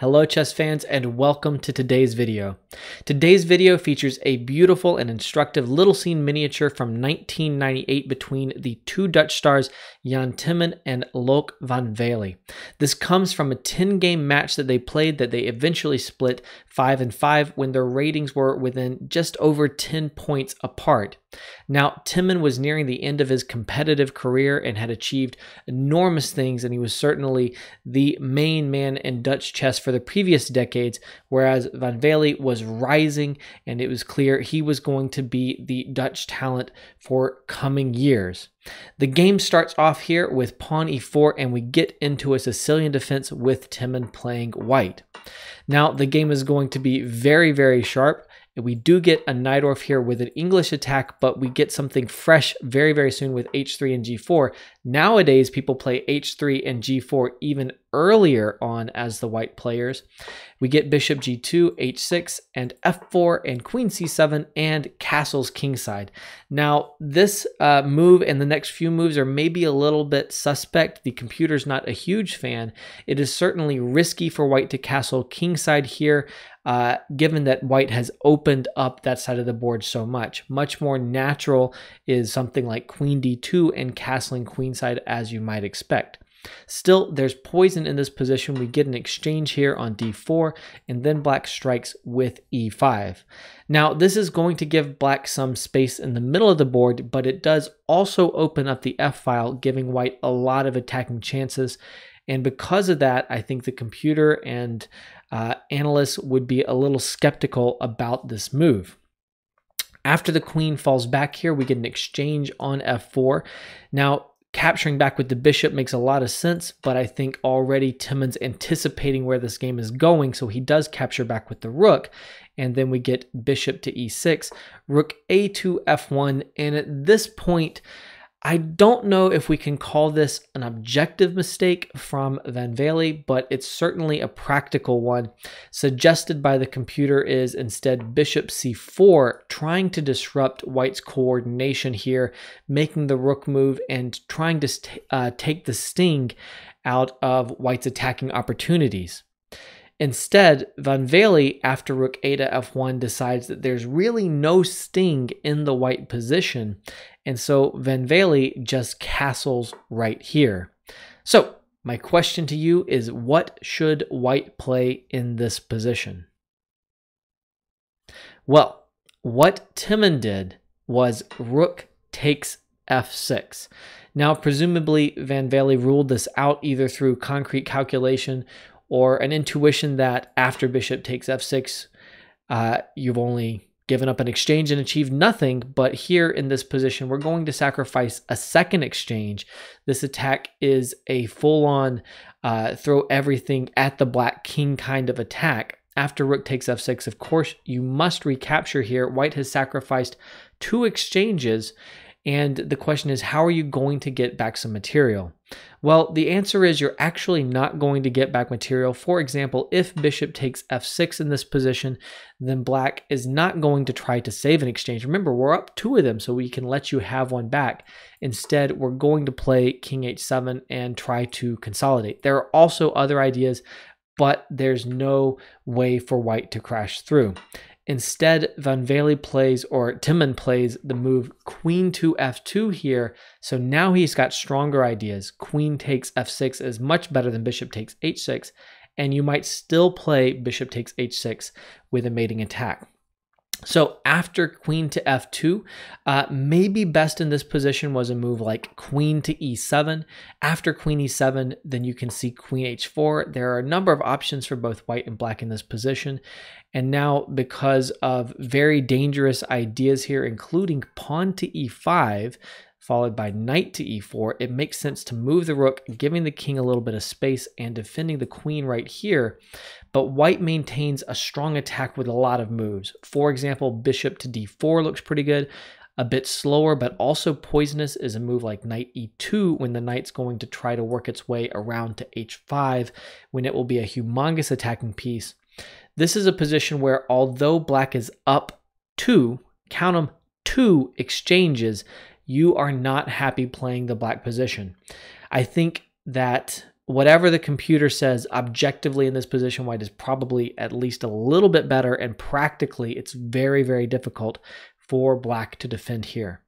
Hello chess fans, and welcome to today's video. Today's video features a beautiful and instructive little scene miniature from 1998 between the two Dutch stars Jan Timman and Loek van Wely. This comes from a 10-game match that they played that they eventually split 5-5 when their ratings were within just over 10 points apart. Now, Timman was nearing the end of his competitive career and had achieved enormous things, and he was certainly the main man in Dutch chess for the previous decades, whereas van Wely was rising, and it was clear he was going to be the Dutch talent for coming years. The game starts off here with pawn e4, and we get into a Sicilian defense with Timman playing white. Now, the game is going to be very, very sharp. We do get a Najdorf here with an English attack, but we get something fresh very, very soon with h3 and g4. Nowadays, people play h3 and g4 even earlier on as the white players. We get bishop g2, h6, and f4, and queen c7, and castles kingside. Now, this move and the next few moves are maybe a little bit suspect. The computer's not a huge fan. It is certainly risky for white to castle kingside here, given that white has opened up that side of the board so much. Much more natural is something like queen d2 and castling queenside, as you might expect. Still, there's poison in this position. We get an exchange here on d4, and then black strikes with e5. Now, this is going to give black some space in the middle of the board, but it does also open up the f-file, giving white a lot of attacking chances. And because of that, I think the computer and analysts would be a little skeptical about this move. After the queen falls back here, we get an exchange on f4. Now, capturing back with the bishop makes a lot of sense, but I think already Timman's anticipating where this game is going, so he does capture back with the rook, and then we get bishop to e6, rook a2, f1, and at this point, I don't know if we can call this an objective mistake from van Wely, but it's certainly a practical one. Suggested by the computer is instead bishop c4, trying to disrupt white's coordination here, making the rook move and trying to take the sting out of white's attacking opportunities. Instead, van Wely, after rook a to f1, decides that there's really no sting in the white position, and so van Wely just castles right here. So, my question to you is, what should white play in this position? Well, what Timman did was rook takes f6. Now, presumably, van Wely ruled this out either through concrete calculation or an intuition that after bishop takes f6, you've only given up an exchange and achieved nothing. But here in this position, we're going to sacrifice a second exchange. This attack is a full-on throw everything at the black king kind of attack. After rook takes f6, of course, you must recapture here. White has sacrificed two exchanges, and the question is, how are you going to get back some material? Well, the answer is you're actually not going to get back material. For example, if bishop takes f6 in this position, then black is not going to try to save an exchange. Remember, we're up two of them, so we can let you have one back. Instead, we're going to play king h7 and try to consolidate. There are also other ideas, but there's no way for white to crash through. Instead, van Wely plays, or Timman plays, the move queen to f2 here, so now he's got stronger ideas. Queen takes f6 is much better than bishop takes h6, and you might still play bishop takes h6 with a mating attack. So after queen to f2, maybe best in this position was a move like queen to e7. After queen e7, then you can see queen h4. There are a number of options for both white and black in this position. And now, because of very dangerous ideas here, including pawn to e5, followed by knight to e4, it makes sense to move the rook, giving the king a little bit of space and defending the queen right here. But white maintains a strong attack with a lot of moves. For example, bishop to d4 looks pretty good. A bit slower, but also poisonous, is a move like knight e2, when the knight's going to try to work its way around to h5, when it will be a humongous attacking piece. This is a position where, although black is up two, count them, two exchanges, you are not happy playing the black position. I think that whatever the computer says objectively in this position wide is probably at least a little bit better, and practically it's very, very difficult for black to defend here.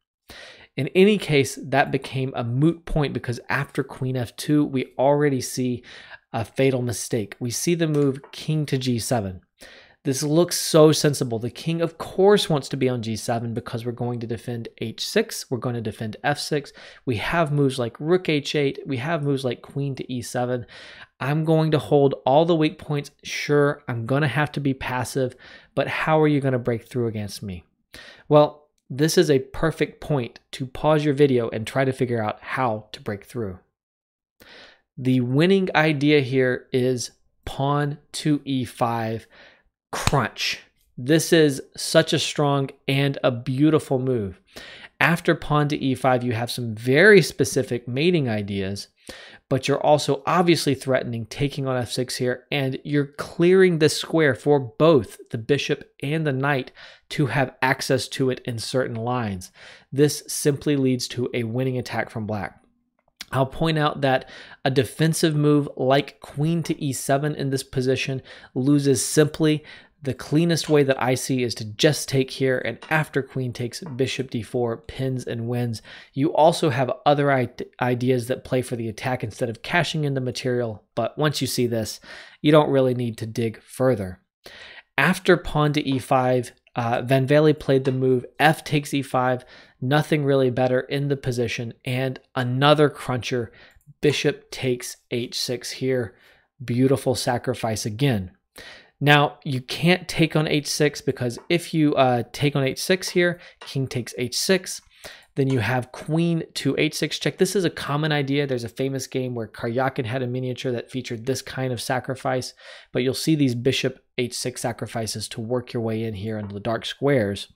In any case, that became a moot point because after queen f2, we already see a fatal mistake. We see the move king to g7. This looks so sensible. The king, of course, wants to be on g7 because we're going to defend h6. We're going to defend f6. We have moves like rook h8. We have moves like queen to e7. I'm going to hold all the weak points. Sure, I'm going to have to be passive, but how are you going to break through against me? Well, this is a perfect point to pause your video and try to figure out how to break through. The winning idea here is pawn to e5. Crunch. This is such a strong and a beautiful move. After pawn to e5, you have some very specific mating ideas, but you're also obviously threatening taking on f6 here, and you're clearing this square for both the bishop and the knight to have access to it in certain lines. This simply leads to a winning attack from black. I'll point out that a defensive move like queen to e7 in this position loses simply. The cleanest way that I see is to just take here, and after queen takes, bishop d4, pins and wins. You also have other ideas that play for the attack instead of cashing in the material, but once you see this, you don't really need to dig further. After pawn to e5, Van Wely played the move f takes e5, nothing really better in the position, and another cruncher, bishop takes h6 here. Beautiful sacrifice again. Now, you can't take on h6 because if you take on h6 here, king takes h6, then you have queen to h6 check. This is a common idea. There's a famous game where Karjakin had a miniature that featured this kind of sacrifice, but you'll see these bishop h6 sacrifices to work your way in here into the dark squares.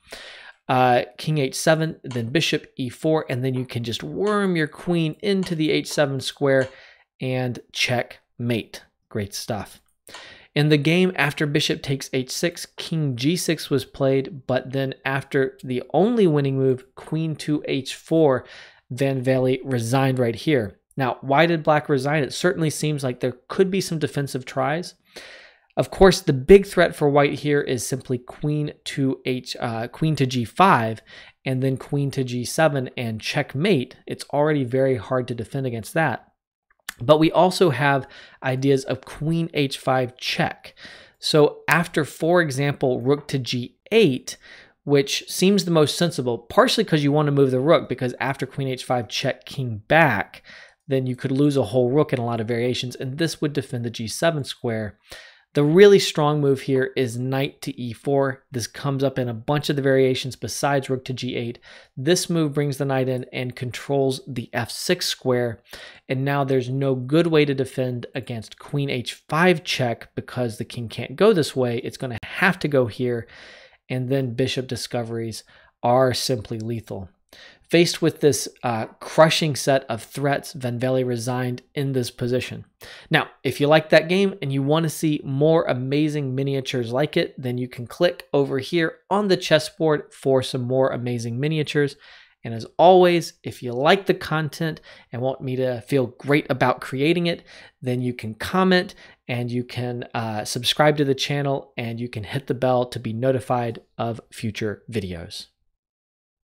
King h7, then bishop e4, and then you can just worm your queen into the h7 square and checkmate. Great stuff. In the game, after bishop takes h6, king g6 was played, but then after the only winning move, queen to h4, Van Wely resigned right here. Now, why did black resign? It certainly seems like there could be some defensive tries. Of course, the big threat for white here is simply queen to g5, and then queen to g7 and checkmate. It's already very hard to defend against that. But we also have ideas of queen h5 check. So after, for example, rook to g8, which seems the most sensible, partially because you want to move the rook, because after queen h5 check king back, then you could lose a whole rook in a lot of variations, and this would defend the g7 square. The really strong move here is knight to e4. This comes up in a bunch of the variations besides rook to g8. This move brings the knight in and controls the f6 square. And now there's no good way to defend against queen h5 check because the king can't go this way. It's going to have to go here. And then bishop discoveries are simply lethal. Faced with this crushing set of threats, Van Wely resigned in this position. Now, if you like that game and you want to see more amazing miniatures like it, then you can click over here on the chessboard for some more amazing miniatures. And as always, if you like the content and want me to feel great about creating it, then you can comment and you can subscribe to the channel and you can hit the bell to be notified of future videos.